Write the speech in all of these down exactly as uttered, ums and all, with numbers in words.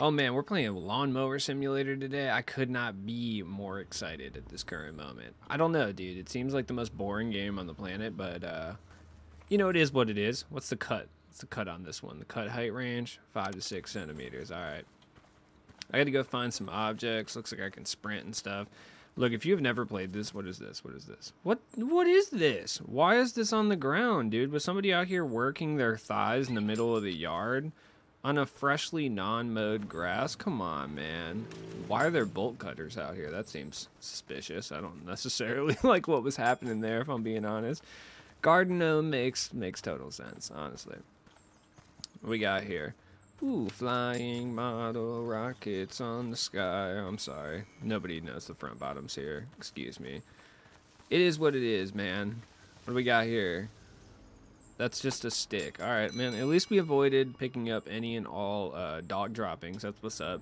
Oh man, we're playing Lawnmower Simulator today. I could not be more excited at this current moment. I don't know, dude. It seems like the most boring game on the planet, but uh, you know, it is what it is. What's the cut? What's the cut on this one? The cut height range, five to six centimeters. All right. I got to go find some objects. Looks like I can sprint and stuff. Look, if you've never played this, what is this? What is this? What? What is this? Why is this on the ground, dude? Was somebody out here working their thighs in the middle of the yard on a freshly non-mowed grass? Come on, man. Why are there bolt cutters out here? That seems suspicious. I don't necessarily like what was happening there, if I'm being honest. Garden gnome makes, makes total sense, honestly. What we got here? Ooh, flying model rockets on the sky. I'm sorry. Nobody knows the front bottoms here. Excuse me. It is what it is, man. What do we got here? That's just a stick. All right, man. At least we avoided picking up any and all uh, dog droppings. That's what's up.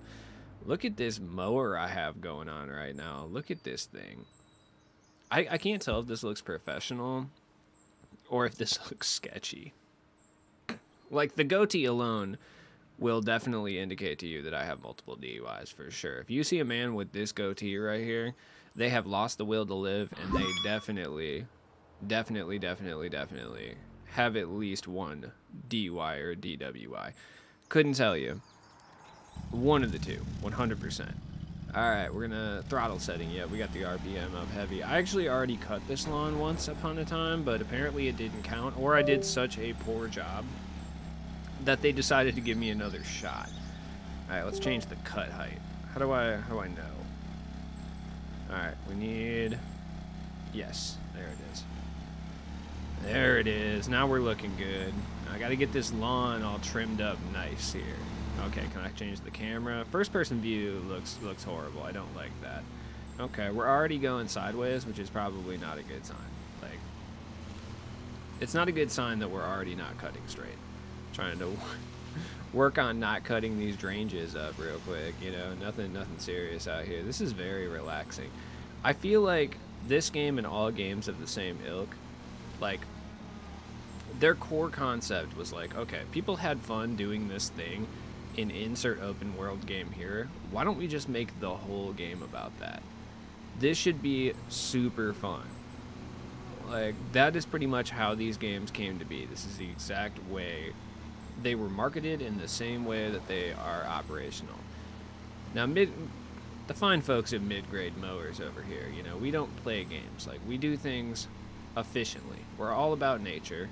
Look at this mower I have going on right now. Look at this thing. I, I can't tell if this looks professional or if this looks sketchy. Like, the goatee alone will definitely indicate to you that I have multiple D U Is for sure. If you see a man with this goatee right here, they have lost the will to live, and they definitely, definitely, definitely, definitely have at least one D U I or D W I. Couldn't tell you. One of the two, one hundred percent. All right, we're gonna throttle setting. Yeah, we got the R P M up heavy. I actually already cut this lawn once upon a time, but apparently it didn't count, or I did such a poor job that they decided to give me another shot. All right, let's change the cut height. How do I, how do I know? All right, we need, yes, there it is. There it is, now we're looking good. I gotta get this lawn all trimmed up nice here. Okay, can I change the camera? First person view looks, looks horrible, I don't like that. Okay, we're already going sideways, which is probably not a good sign. Like, it's not a good sign that we're already not cutting straight. Trying to work on not cutting these ranges up real quick, you know, nothing nothing serious out here. This is very relaxing. I feel like this game and all games of the same ilk, like, their core concept was like, okay, people had fun doing this thing in insert open world game here. Why don't we just make the whole game about that? This should be super fun. Like, that is pretty much how these games came to be. This is the exact way they were marketed, in the same way that they are operational. Now, mid, the fine folks at mid-grade mowers over here, you know, we don't play games. Like, we do things efficiently. We're all about nature.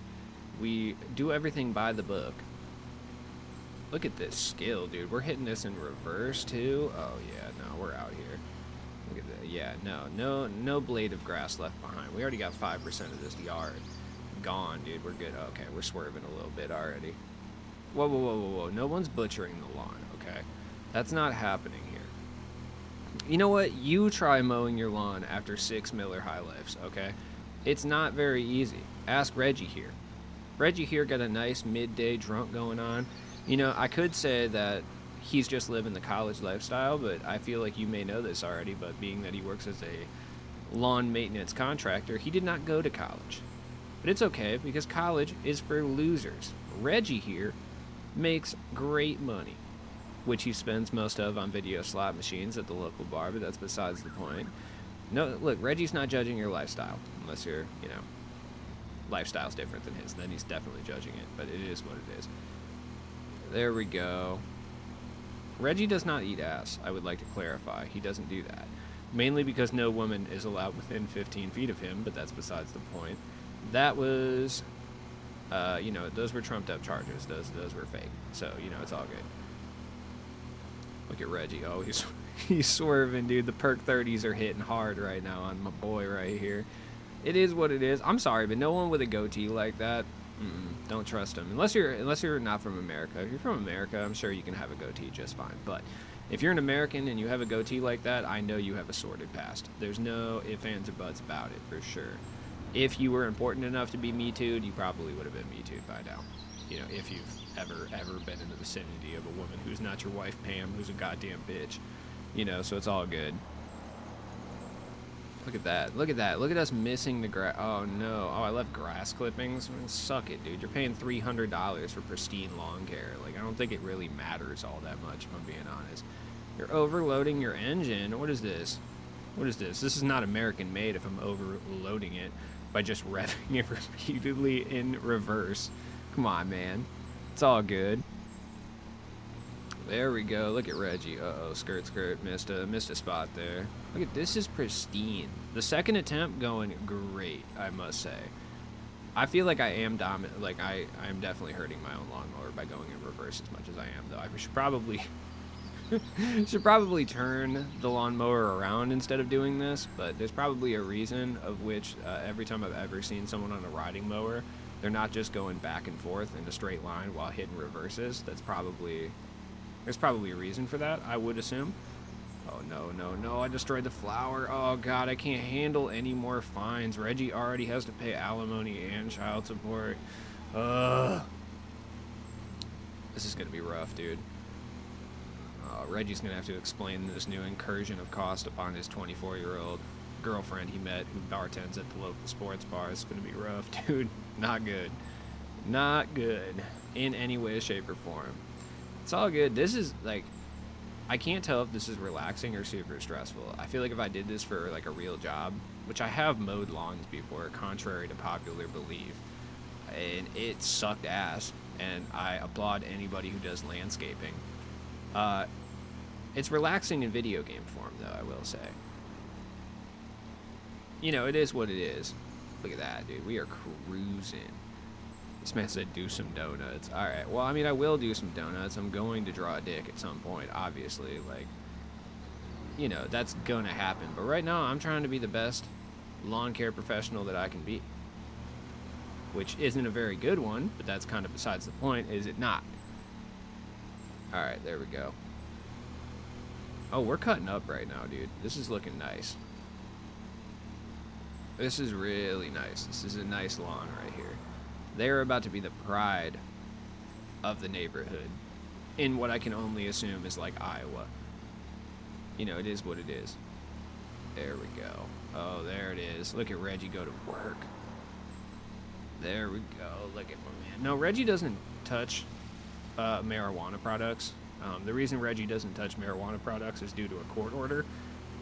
We do everything by the book. Look at this skill, dude. We're hitting this in reverse, too. Oh, yeah, no, we're out here. Look at that. Yeah, no, no, no blade of grass left behind. We already got five percent of this yard gone, dude. We're good. Okay, we're swerving a little bit already. Whoa, whoa, whoa, whoa, whoa. No one's butchering the lawn, okay? That's not happening here. You know what? You try mowing your lawn after six Miller High Lifes, okay? It's not very easy. Ask Reggie here. Reggie here got a nice midday drunk going on. You know, I could say that he's just living the college lifestyle, but I feel like you may know this already, but being that he works as a lawn maintenance contractor, he did not go to college. But it's okay, because college is for losers. Reggie here makes great money, which he spends most of on video slot machines at the local bar, but that's besides the point. No, look, Reggie's not judging your lifestyle, unless your, you know, lifestyle's different than his. Then he's definitely judging it, but it is what it is. There we go. Reggie does not eat ass, I would like to clarify. He doesn't do that. Mainly because no woman is allowed within fifteen feet of him, but that's besides the point. That was... Uh, you know, those were trumped up charges. Those those were fake. So, you know, it's all good. Look at Reggie. Oh, he's, he's swerving, dude. The perk thirties are hitting hard right now on my boy right here. It is what it is. I'm sorry, but no one with a goatee like that, mm-mm, don't trust him. Unless you're, unless you're not from America. If you're from America, I'm sure you can have a goatee just fine. But if you're an American and you have a goatee like that, I know you have a sordid past. There's no ifs, ands, or buts about it for sure. If you were important enough to be Me Too'd, you probably would have been Me Too'd by now. You know, if you've ever, ever been in the vicinity of a woman who's not your wife, Pam, who's a goddamn bitch. You know, so it's all good. Look at that. Look at that. Look at us missing the grass. Oh, no. Oh, I left grass clippings. I mean, suck it, dude. You're paying three hundred dollars for pristine lawn care. Like, I don't think it really matters all that much, if I'm being honest. You're overloading your engine. What is this? What is this? This is not American-made if I'm overloading it by just revving it repeatedly in reverse. Come on, man. It's all good. There we go. Look at Reggie. Uh-oh. Skirt, skirt. Missed a, missed a spot there. Look at this. Is pristine. The second attempt going great, I must say. I feel like I am dominant. Like, I, I'm definitely hurting my own lawnmower by going in reverse as much as I am, though. I should probably... should probably turn the lawnmower around instead of doing this, but there's probably a reason of which uh, every time I've ever seen someone on a riding mower, they're not just going back and forth in a straight line while hitting reverses. That's probably... There's probably a reason for that, I would assume. Oh, no, no, no, I destroyed the flower. Oh, God, I can't handle any more fines. Reggie already has to pay alimony and child support. Ugh. This is going to be rough, dude. Oh, Reggie's going to have to explain this new incursion of cost upon his twenty-four-year-old girlfriend he met who bartends at the local sports bar. It's going to be rough, dude. Not good. Not good in any way, shape, or form. It's all good. This is like, I can't tell if this is relaxing or super stressful. I feel like if I did this for like a real job, which I have mowed lawns before, contrary to popular belief, and it sucked ass, and I applaud anybody who does landscaping. Uh, it's relaxing in video game form, though, I will say. You know, it is what it is. Look at that, dude. We are cruising. This man said do some donuts. Alright, well, I mean, I will do some donuts. I'm going to draw a dick at some point, obviously. Like, you know, that's going to happen. But right now, I'm trying to be the best lawn care professional that I can be. Which isn't a very good one, but that's kind of besides the point, is it not? Alright, there we go. Oh, we're cutting up right now, dude. This is looking nice. This is really nice. This is a nice lawn right here. They're about to be the pride of the neighborhood in what I can only assume is like Iowa. You know, it is what it is. There we go. Oh, there it is. Look at Reggie go to work. There we go. Look at my man. No, Reggie doesn't touch uh, marijuana products. Um, the reason Reggie doesn't touch marijuana products is due to a court order,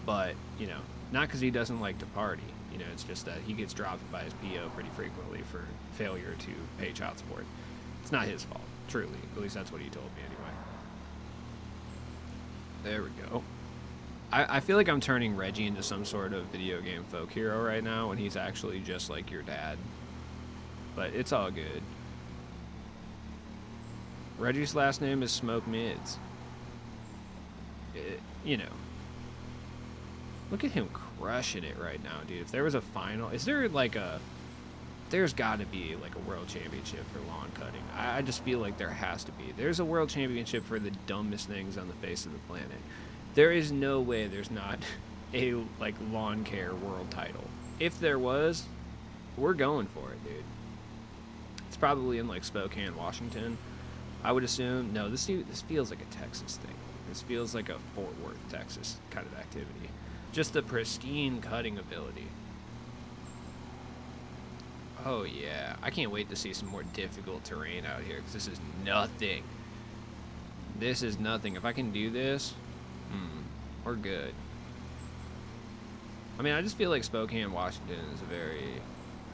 but, you know, not because he doesn't like to party. You know, it's just that he gets dropped by his P O pretty frequently for failure to pay child support. It's not his fault, truly. At least that's what he told me anyway. There we go. I, I feel like I'm turning Reggie into some sort of video game folk hero right now when he's actually just like your dad. But it's all good. Reggie's last name is Smoke Mids. It, you know. Look at him crushing it right now, dude. If there was a final... Is there, like, a... There's got to be, like, a world championship for lawn cutting. I, I just feel like there has to be. There's a world championship for the dumbest things on the face of the planet. There is no way there's not a, like, lawn care world title. If there was, we're going for it, dude. It's probably in, like, Spokane, Washington, I would assume. No, this, this feels like a Texas thing. This feels like a Fort Worth, Texas kind of activity. Just the pristine cutting ability. Oh, yeah. I can't wait to see some more difficult terrain out here, because this is nothing. This is nothing. If I can do this, hmm, we're good. I mean, I just feel like Spokane, Washington is a very,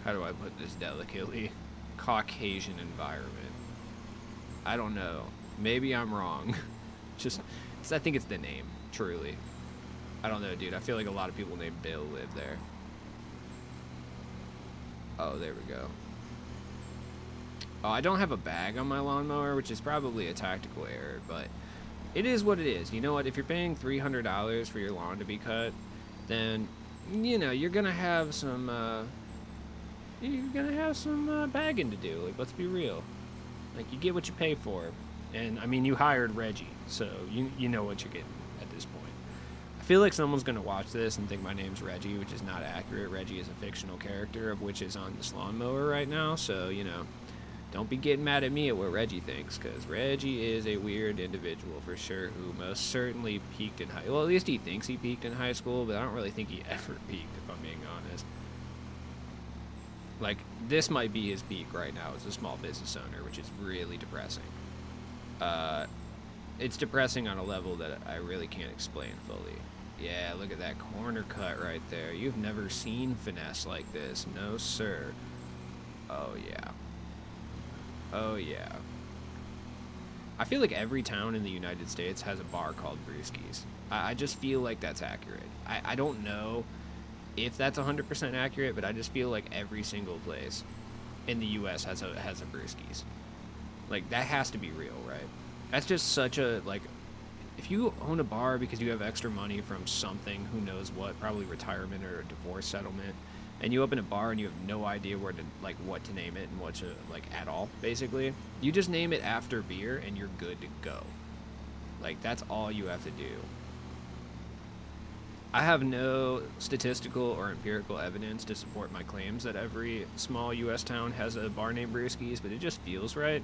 how do I put this delicately, Caucasian environment. I don't know. Maybe I'm wrong. Just, I think it's the name, truly. I don't know, dude. I feel like a lot of people named Bill live there. Oh, there we go. Oh, I don't have a bag on my lawnmower, which is probably a tactical error, but it is what it is. You know what? If you're paying three hundred dollars for your lawn to be cut, then, you know, you're going to have some, uh, you're going to have some uh, bagging to do. Like, let's be real. Like, you get what you pay for. And, I mean, you hired Reggie, so you, you know what you're getting at this point. I feel like someone's going to watch this and think my name's Reggie, which is not accurate. Reggie is a fictional character, of which is on this lawnmower right now, so, you know, Don't be getting mad at me at what Reggie thinks, because Reggie is a weird individual for sure who most certainly peaked in high... Well, at least he thinks he peaked in high school, but I don't really think he ever peaked, if I'm being honest. Like, this might be his peak right now as a small business owner, which is really depressing. Uh, it's depressing on a level that I really can't explain fully. Yeah, look at that corner cut right there. You've never seen finesse like this. No, sir. Oh, yeah. Oh, yeah. I feel like every town in the United States has a bar called Brewskis. I, I just feel like that's accurate. I, I don't know if that's one hundred percent accurate, but I just feel like every single place in the U S has a, has a Brewskis. Like, that has to be real, right? That's just such a, like, if you own a bar because you have extra money from something, who knows what, probably retirement or a divorce settlement, and you open a bar and you have no idea where to, like, what to name it and what to, like, at all, basically. You just name it after beer and you're good to go. Like, that's all you have to do. I have no statistical or empirical evidence to support my claims that every small U S town has a bar named Brewskis, but it just feels right.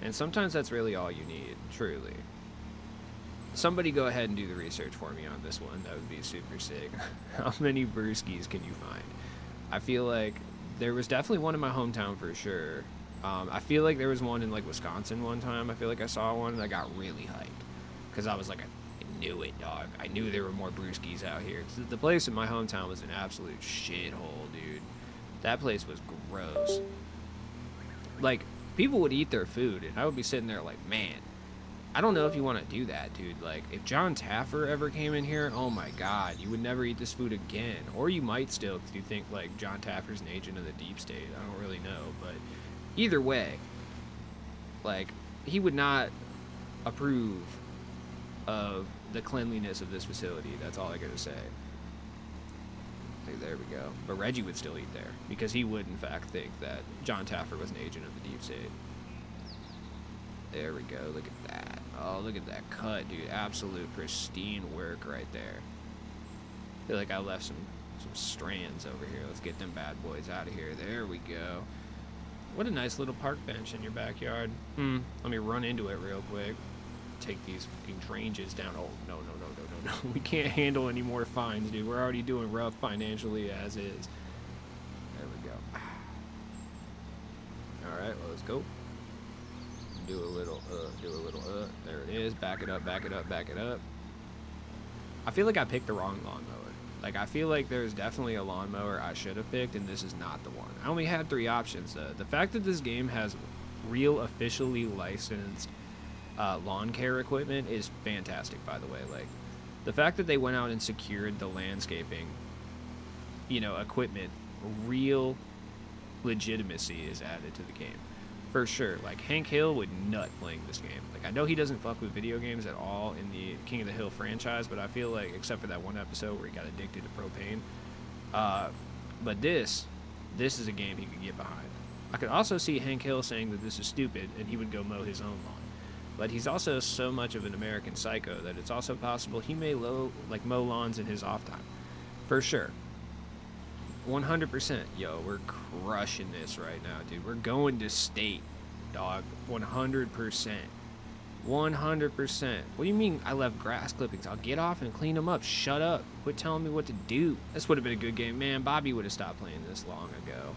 And sometimes that's really all you need, truly. Somebody go ahead and do the research for me on this one. That would be super sick. How many Brewskis can you find? I feel like there was definitely one in my hometown for sure. Um, I feel like there was one in, like, Wisconsin one time. I feel like I saw one and I got really hyped. Because I was like, I knew it, dog. I knew there were more Brewskis out here. The place in my hometown was an absolute shithole, dude. That place was gross. Like, people would eat their food and I would be sitting there like, man, I don't know if you want to do that, dude. Like, if John Taffer ever came in here, oh my god, you would never eat this food again. Or you might still, because you think, like, John Taffer's an agent of the deep state. I don't really know, but either way, like, he would not approve of the cleanliness of this facility. That's all I gotta say. There we go. But Reggie would still eat there, because he would, in fact, think that John Taffer was an agent of the deep state. There we go, look at that. Oh, look at that cut, dude. Absolute pristine work right there. I feel like I left some, some strands over here. Let's get them bad boys out of here. There we go. What a nice little park bench in your backyard. Hmm, let me run into it real quick. Take these fucking ranges down. Oh, no, no, no, no, no, no. We can't handle any more fines, dude. We're already doing rough financially as is. There we go. All right, well, let's go. Do a little, uh, do a little, uh, there it is, back it up, back it up, back it up. I feel like I picked the wrong lawnmower. Like, I feel like there's definitely a lawnmower I should have picked, and this is not the one. I only had three options, though. The fact that this game has real, officially licensed uh, lawn care equipment is fantastic, by the way. Like, the fact that they went out and secured the landscaping, you know, equipment, real legitimacy is added to the game. For sure, like, Hank Hill would nut playing this game. Like, I know he doesn't fuck with video games at all in the King of the Hill franchise, but I feel like, except for that one episode where he got addicted to propane, uh, but this, this is a game he could get behind. I could also see Hank Hill saying that this is stupid, and he would go mow his own lawn. But he's also so much of an American psycho that it's also possible he may low, like, mow lawns in his off time. For sure. one hundred percent. Yo, we're crushing this right now, dude. We're going to state, dog. one hundred percent. one hundred percent. What do you mean I left grass clippings? I'll get off and clean them up. Shut up. Quit telling me what to do. This would have been a good game. Man, Bobby would have stopped playing this long ago.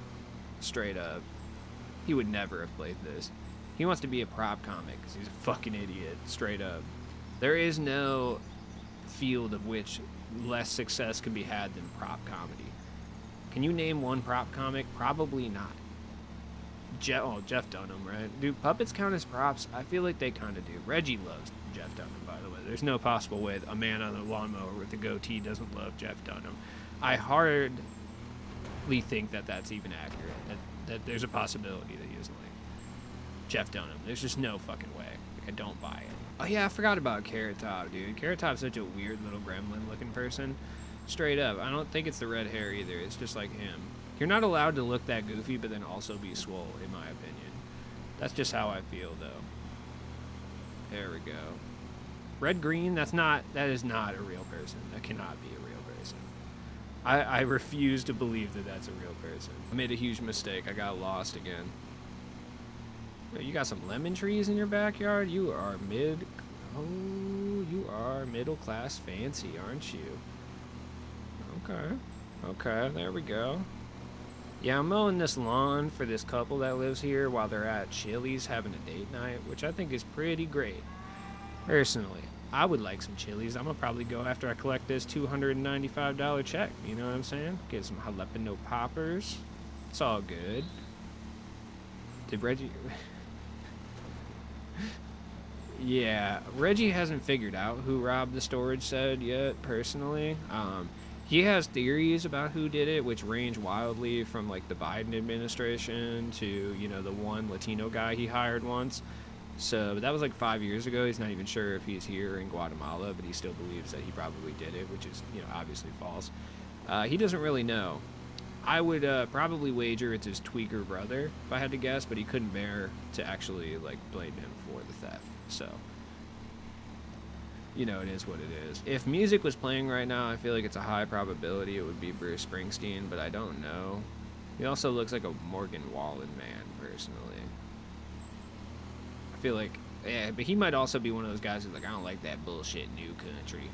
Straight up. He would never have played this. He wants to be a prop comic because he's a fucking idiot. Straight up. There is no field of which less success can be had than prop comedy. Can you name one prop comic? Probably not. Jeff, oh, Jeff Dunham, right? Do puppets count as props? I feel like they kind of do. Reggie loves Jeff Dunham, by the way. There's no possible way a man on a lawnmower with a goatee doesn't love Jeff Dunham. I hardly think that that's even accurate, that, that there's a possibility that he doesn't like Jeff Dunham. There's just no fucking way. Like, I don't buy it. Oh, yeah, I forgot about Carrot Top, dude. Carrot Top's such a weird little gremlin-looking person. Straight up, I don't think it's the red hair either. It's just like him. You're not allowed to look that goofy, but then also be swole, in my opinion. That's just how I feel, though. There we go. Red Green. That's not. That is not a real person. That cannot be a real person. I, I refuse to believe that that's a real person. I made a huge mistake. I got lost again. You got some lemon trees in your backyard? You are mid... Oh, you are middle-class fancy, aren't you? Okay. Okay, there we go. Yeah, I'm mowing this lawn for this couple that lives here while they're at Chili's having a date night, which I think is pretty great. Personally, I would like some Chili's. I'm going to probably go after I collect this two hundred ninety-five dollar check. You know what I'm saying? Get some jalapeno poppers. It's all good. Did Reggie... Yeah, Reggie hasn't figured out who robbed the storage shed yet, personally. Um, he has theories about who did it, which range wildly from, like, the Biden administration to, you know, the one Latino guy he hired once. So, but that was, like, five years ago. He's not even sure if he's here in Guatemala, but he still believes that he probably did it, which is, you know, obviously false. Uh, he doesn't really know. I would uh, probably wager it's his tweaker brother, if I had to guess, but he couldn't bear to actually, like, blame him for the theft. So, you know, it is what it is. If music was playing right now, I feel like it's a high probability it would be Bruce Springsteen, but I don't know. He also looks like a Morgan Wallen man, personally. I feel like, yeah, but he might also be one of those guys who's like, I don't like that bullshit new country.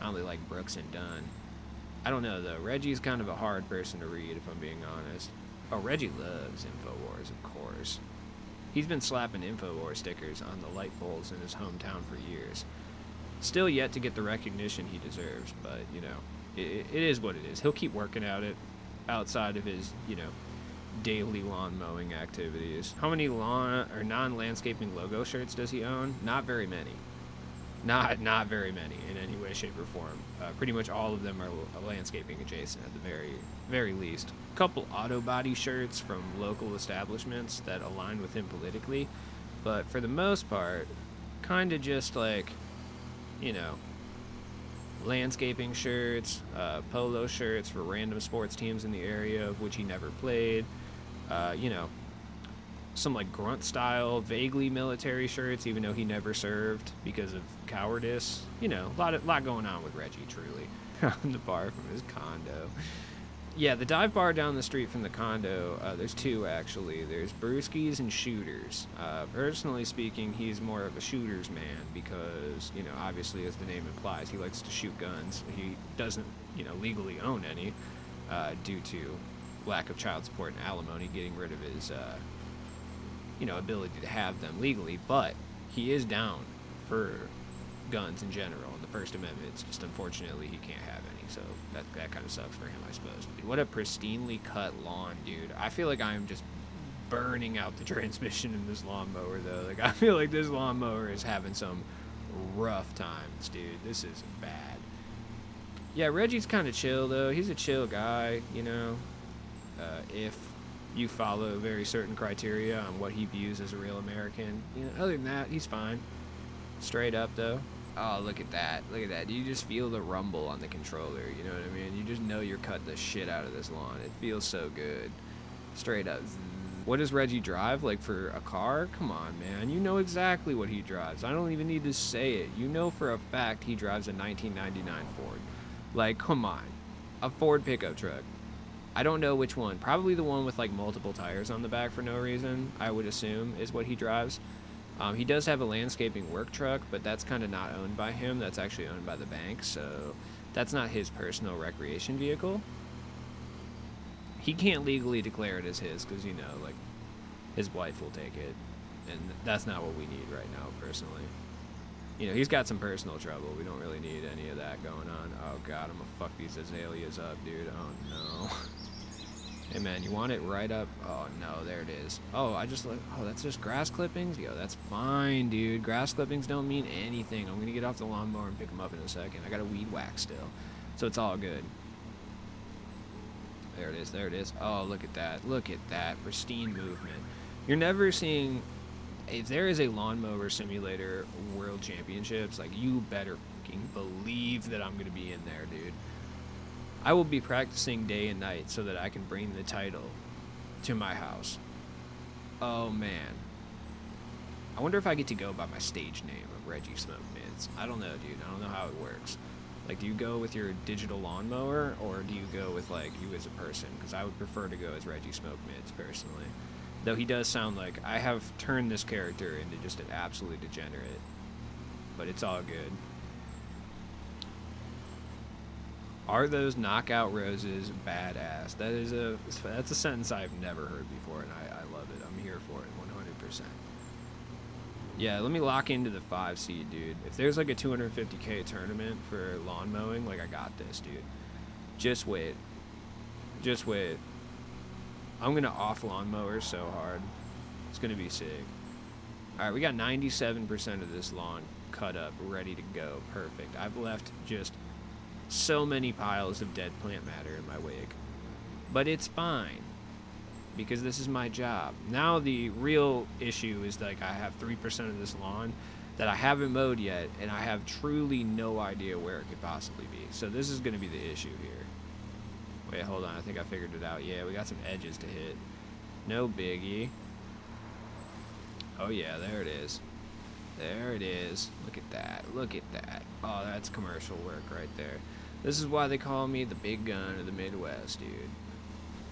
I only like Brooks and Dunn. I don't know, though. Reggie's kind of a hard person to read, if I'm being honest. Oh, Reggie loves InfoWars, of course. He's been slapping InfoWars stickers on the light bulbs in his hometown for years. Still yet to get the recognition he deserves, but, you know, it, it is what it is. He'll keep working at it outside of his, you know, daily lawn mowing activities. How many lawn or non-landscaping logo shirts does he own? Not very many. Not, not very many in any way, shape, or form. Uh, pretty much all of them are landscaping adjacent at the very, very least. A couple auto body shirts from local establishments that align with him politically. But for the most part, kind of just like, you know, landscaping shirts, uh, polo shirts for random sports teams in the area of which he never played, uh, you know, some like grunt style, vaguely military shirts, even though he never served because of cowardice. You know, a lot, of, lot going on with Reggie, truly. On the bar from his condo. Yeah, the dive bar down the street from the condo, uh, there's two actually. There's brewskis and shooters. Uh, personally speaking, he's more of a shooter's man because, you know, obviously as the name implies, he likes to shoot guns. He doesn't, you know, legally own any uh, due to lack of child support and alimony getting rid of his... Uh, you know, ability to have them legally, but he is down for guns in general in the First Amendment. It's just unfortunately he can't have any, so that that kind of sucks for him, I suppose. What a pristinely cut lawn, dude. I feel like I'm just burning out the transmission in this lawnmower, though. Like, I feel like this lawnmower is having some rough times, dude. This is bad. Yeah, Reggie's kind of chill, though. He's a chill guy, you know. Uh, if... you follow very certain criteria on what he views as a real American. You know, other than that, he's fine. Straight up, though. Oh, look at that. Look at that. You just feel the rumble on the controller, you know what I mean? You just know you're cutting the shit out of this lawn. It feels so good. Straight up. What does Reggie drive? Like, for a car? Come on, man. You know exactly what he drives. I don't even need to say it. You know for a fact he drives a nineteen ninety-nine Ford. Like, come on. A Ford pickup truck. I don't know which one. Probably the one with, like, multiple tires on the back for no reason, I would assume, is what he drives. Um, he does have a landscaping work truck, but that's kind of not owned by him. That's actually owned by the bank, so that's not his personal recreation vehicle. He can't legally declare it as his because, you know, like, his wife will take it, and that's not what we need right now, personally. You know, he's got some personal trouble. We don't really need any of that going on. Oh, God, I'm going to fuck these azaleas up, dude. Oh, no. Hey, man, you want it right up? Oh, no, there it is. Oh, I just... Oh, that's just grass clippings? Yo, that's fine, dude. Grass clippings don't mean anything. I'm going to get off the lawnmower and pick them up in a second. I got a weed whack still, so it's all good. There it is. There it is. Oh, look at that. Look at that. Pristine movement. You're never seeing... If there is a Lawnmower Simulator World Championships, like, you better fucking believe that I'm going to be in there, dude. I will be practicing day and night so that I can bring the title to my house. Oh, man. I wonder if I get to go by my stage name of Reggie Smoke Mids. I don't know, dude. I don't know how it works. Like, do you go with your digital lawnmower, or do you go with, like, you as a person? Because I would prefer to go as Reggie Smoke Mids, personally. Though he does sound like, I have turned this character into just an absolute degenerate. But it's all good. Are those knockout roses badass? That is a, that's a sentence I've never heard before, and I, I love it. I'm here for it one hundred percent. Yeah, let me lock into the five seed, dude. If there's like a two hundred fifty K tournament for lawn mowing, like I got this, dude. Just wait. Just wait. I'm going to off lawnmowers so hard. It's going to be sick. All right, we got ninety-seven percent of this lawn cut up, ready to go. Perfect. I've left just so many piles of dead plant matter in my wake. But it's fine, because this is my job. Now the real issue is, like, I have three percent of this lawn that I haven't mowed yet, and I have truly no idea where it could possibly be. So this is going to be the issue here. Wait, hold on. I think I figured it out. Yeah, we got some edges to hit. No biggie. Oh, yeah, there it is. There it is. Look at that. Look at that. Oh, that's commercial work right there. This is why they call me the big gun of the Midwest, dude.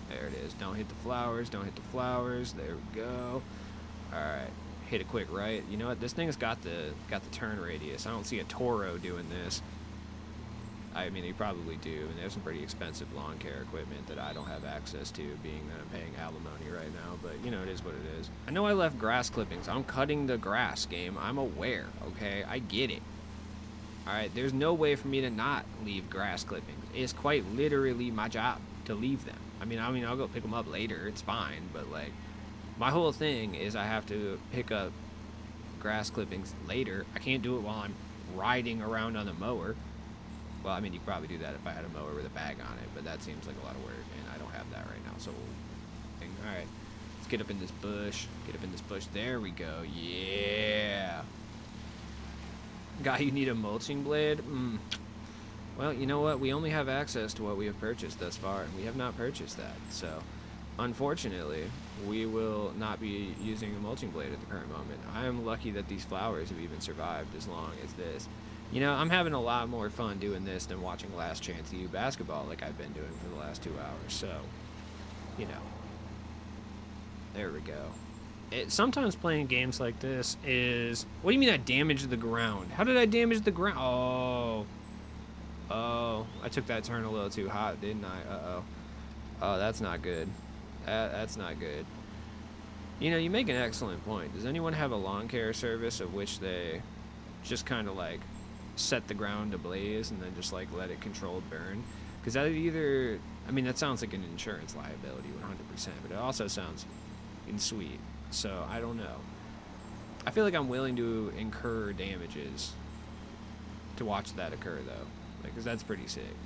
There it is. Don't hit the flowers. Don't hit the flowers. There we go. All right. Hit a quick right. You know what? This thing's got the got the turn radius. I don't see a Toro doing this. I mean, they probably do. And they have some pretty expensive lawn care equipment that I don't have access to, being that I'm paying alimony right now. But, you know, it is what it is. I know I left grass clippings. I'm cutting the grass, game. I'm aware, okay? I get it. All right. There's no way for me to not leave grass clippings. It's quite literally my job to leave them. I mean, I mean, I'll go pick them up later. It's fine. But, like, my whole thing is I have to pick up grass clippings later. I can't do it while I'm riding around on the mower. Well, I mean, you could probably do that if I had a mower with a bag on it, but that seems like a lot of work, and I don't have that right now, so... All right, let's get up in this bush. Get up in this bush. There we go. Yeah! Guy, you need a mulching blade? Mm. Well, you know what? We only have access to what we have purchased thus far, and we have not purchased that, so... Unfortunately, we will not be using a mulching blade at the current moment. I am lucky that these flowers have even survived as long as this. You know, I'm having a lot more fun doing this than watching Last Chance U basketball like I've been doing for the last two hours. So, you know, there we go. It, sometimes playing games like this is... What do you mean I damaged the ground? How did I damage the ground? Oh. Oh, I took that turn a little too hot, didn't I? Uh-oh. Oh, that's not good. That, that's not good. You know, you make an excellent point. Does anyone have a lawn care service of which they just kind of like... set the ground ablaze and then just like let it controlled burn? Because that either, I mean, that sounds like an insurance liability one hundred percent, but it also sounds fucking sweet, so I don't know. I feel like I'm willing to incur damages to watch that occur though, because like, that's pretty sick.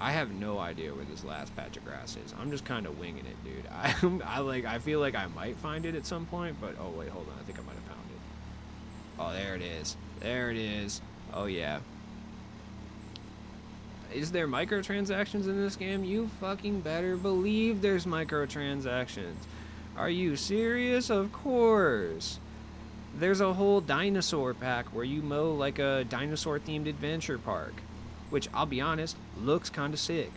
I have no idea where this last patch of grass is. I'm just kind of winging it, dude. I, I like I feel like I might find it at some point, but oh wait, hold on, I think I might have found it. Oh, there it is. There it is. Oh, yeah. Is there microtransactions in this game? You fucking better believe there's microtransactions. Are you serious? Of course. There's a whole dinosaur pack where you mow like a dinosaur-themed adventure park, which, I'll be honest, looks kind of sick.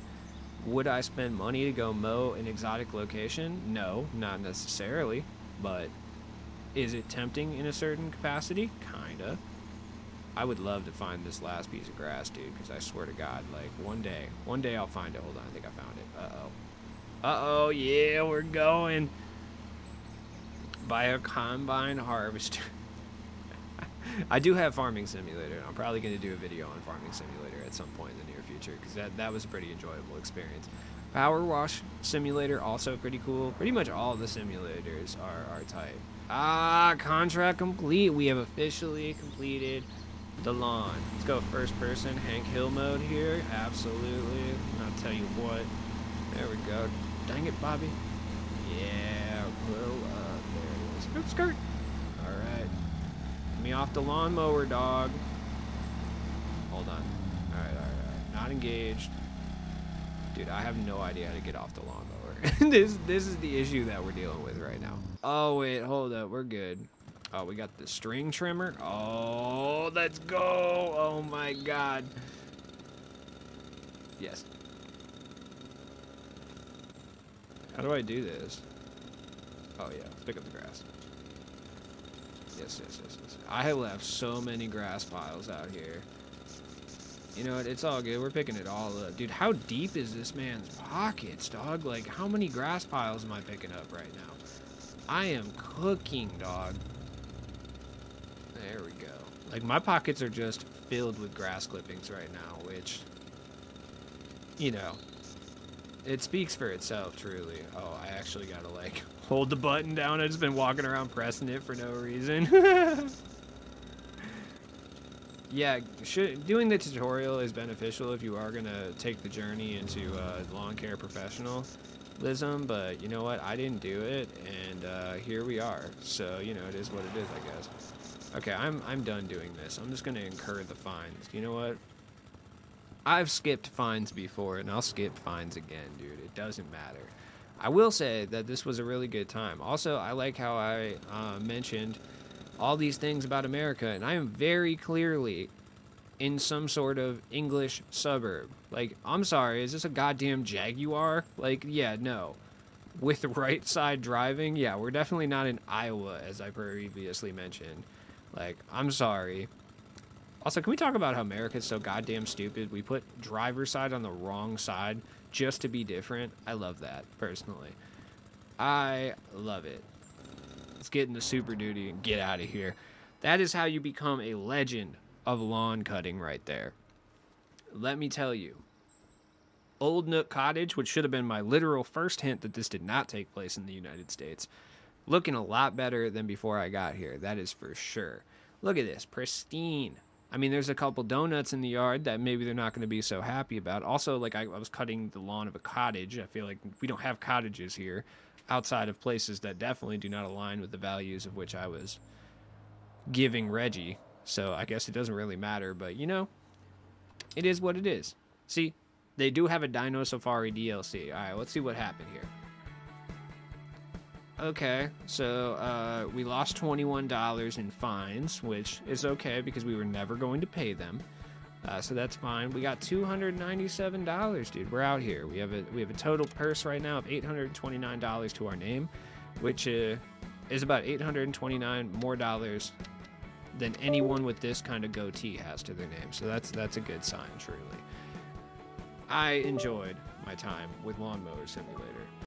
Would I spend money to go mow an exotic location? No, not necessarily, but is it tempting in a certain capacity? Kinda. I would love to find this last piece of grass, dude, because I swear to God, like, one day, one day I'll find it. Hold on, I think I found it. Uh-oh. Uh-oh, yeah, we're going. Buy a combine harvester. I do have Farming Simulator, and I'm probably going to do a video on Farming Simulator at some point in the near future, because that, that was a pretty enjoyable experience. Power Wash Simulator, also pretty cool. Pretty much all the simulators are our type. Ah, contract complete. We have officially completed the lawn. Let's go first person Hank Hill mode here. Absolutely. I'll tell you what. There we go. Dang it, Bobby. Yeah, blow up. There it is. Oops, skirt. All right. Get me off the lawnmower, dog. Hold on. All right, all right, all right. Not engaged. Dude, I have no idea how to get off the lawnmower. this this is the issue that we're dealing with right now. Oh, wait, hold up. We're good. Oh, we got the string trimmer. Oh, let's go. Oh, my God. Yes. How do I do this? Oh yeah, pick up the grass. Yes, yes, yes, yes. I have left so many grass piles out here. You know what? It's all good. We're picking it all up. Dude, how deep is this man's pockets, dog? Like, how many grass piles am I picking up right now? I am cooking, dog. There we go. Like, my pockets are just filled with grass clippings right now, which, you know, it speaks for itself, truly. Oh, I actually gotta, like, hold the button down. I've just been walking around pressing it for no reason. Yeah, should, doing the tutorial is beneficial if you are going to take the journey into uh, lawn care professionalism, but you know what? I didn't do it, and uh, here we are. So, you know, it is what it is, I guess. Okay, I'm, I'm done doing this. I'm just going to incur the fines. You know what? I've skipped fines before, and I'll skip fines again, dude. It doesn't matter. I will say that this was a really good time. Also, I like how I uh, mentioned all these things about America, and I am very clearly in some sort of English suburb. Like, I'm sorry, is this a goddamn Jaguar? Like, yeah, no. With right side driving, yeah, we're definitely not in Iowa, as I previously mentioned. Like, I'm sorry. Also, can we talk about how America's so goddamn stupid? We put driver's side on the wrong side just to be different. I love that, personally. I love it. Let's get into Super Duty and get out of here. That is how you become a legend of lawn cutting right there. Let me tell you. Old Nook Cottage, which should have been my literal first hint that this did not take place in the United States, looking a lot better than before I got here. That is for sure. Look at this. Pristine. I mean, there's a couple donuts in the yard that maybe they're not going to be so happy about. Also, like, I, I was cutting the lawn of a cottage. I feel like we don't have cottages here, outside of places that definitely do not align with the values of which I was giving Reggie. So I guess it doesn't really matter, but you know, it is what it is. See, they do have a Dino Safari D L C. All right, let's see what happened here. Okay, so uh, we lost twenty-one dollars in fines, which is okay because we were never going to pay them. Uh, so that's fine. We got two hundred ninety-seven dollars, dude. We're out here. We have a we have a total purse right now of eight hundred twenty-nine dollars to our name, which uh, is about eight hundred twenty-nine more dollars than anyone with this kind of goatee has to their name. So that's that's a good sign, truly. I enjoyed my time with Lawnmower Simulator.